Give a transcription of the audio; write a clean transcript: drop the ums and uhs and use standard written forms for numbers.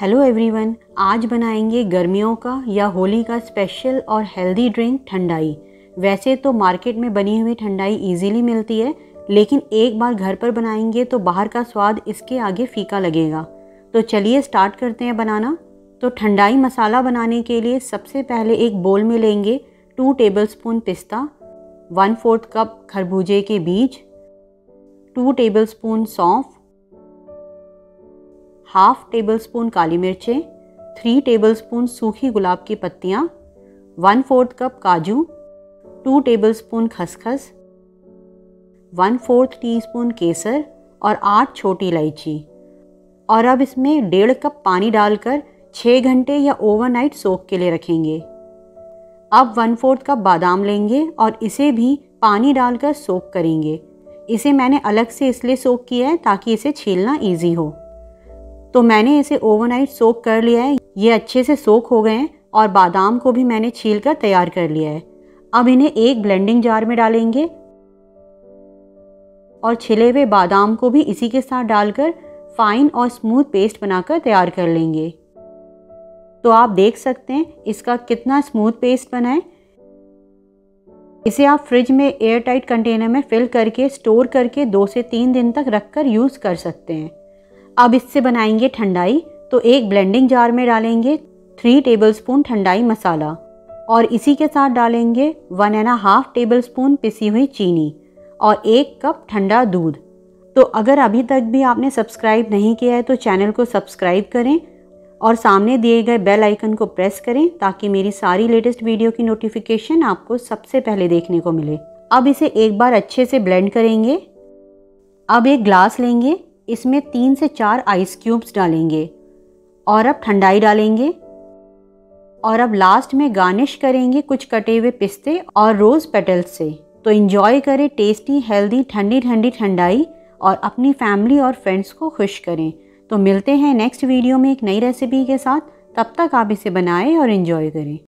Hello everyone, आज बनाएंगे गर्मियों का या होली का स्पेशल और हेल्दी ड्रिंक ठंडाई। वैसे तो मार्केट में बनी हुई ठंडाई इजीली मिलती है, लेकिन एक बार घर पर बनाएंगे तो बाहर का स्वाद इसके आगे फीका लगेगा। तो चलिए स्टार्ट करते हैं बनाना। तो ठंडाई मसाला बनाने के लिए सबसे पहले एक बोल में लेंगे 2 टेबलस्पून पिस्ता, 1/4 कप खरबूजे के बीज, 2 टेबलस्पून सौंफ, 1/2 टेबलस्पून काली मिर्चें, 3 टेबलस्पून सूखी गुलाब की पत्तियाँ, 1/4 कप काजू, 2 टेबलस्पून खसखस, 1/4 टीस्पून केसर और 8 छोटी इलायची। और अब इसमें 1.5 कप पानी डालकर 6 घंटे या ओवरनाइट सोख के लिए रखेंगे। अब 1/4 कप बादाम लेंगे और इसे भी पानी डालकर सोख करेंगे। इसे मैंने अलग से इसलिए सोख किया है ताकि इसे छीलना ईजी हो। तो मैंने इसे ओवरनाइट सोक कर लिया है। ये अच्छे से सोक हो गए हैं और बादाम को भी मैंने छील कर तैयार कर लिया है। अब इन्हें एक ब्लेंडिंग जार में डालेंगे और छिले हुए बादाम को भी इसी के साथ डालकर फाइन और स्मूथ पेस्ट बनाकर तैयार कर लेंगे। तो आप देख सकते हैं इसका कितना स्मूथ पेस्ट बना है। इसे आप फ्रिज में एयर टाइट कंटेनर में फिल करके स्टोर करके 2 से 3 दिन तक रख कर यूज़ कर सकते हैं। अब इससे बनाएंगे ठंडाई। तो एक ब्लेंडिंग जार में डालेंगे 3 टेबलस्पून ठंडाई मसाला और इसी के साथ डालेंगे 1.5 टेबलस्पून पिसी हुई चीनी और 1 कप ठंडा दूध। तो अगर अभी तक भी आपने सब्सक्राइब नहीं किया है तो चैनल को सब्सक्राइब करें और सामने दिए गए बेल आइकन को प्रेस करें ताकि मेरी सारी लेटेस्ट वीडियो की नोटिफिकेशन आपको सबसे पहले देखने को मिले। अब इसे एक बार अच्छे से ब्लेंड करेंगे। अब एक ग्लास लेंगे, इसमें 3 से 4 आइस क्यूब्स डालेंगे और अब ठंडाई डालेंगे। और अब लास्ट में गार्निश करेंगे कुछ कटे हुए पिस्ते और रोज़ पेटल्स से। तो एंजॉय करें टेस्टी, हेल्दी, ठंडी ठंडी ठंडाई और अपनी फैमिली और फ्रेंड्स को खुश करें। तो मिलते हैं नेक्स्ट वीडियो में एक नई रेसिपी के साथ। तब तक आप इसे बनाएं और एंजॉय करें।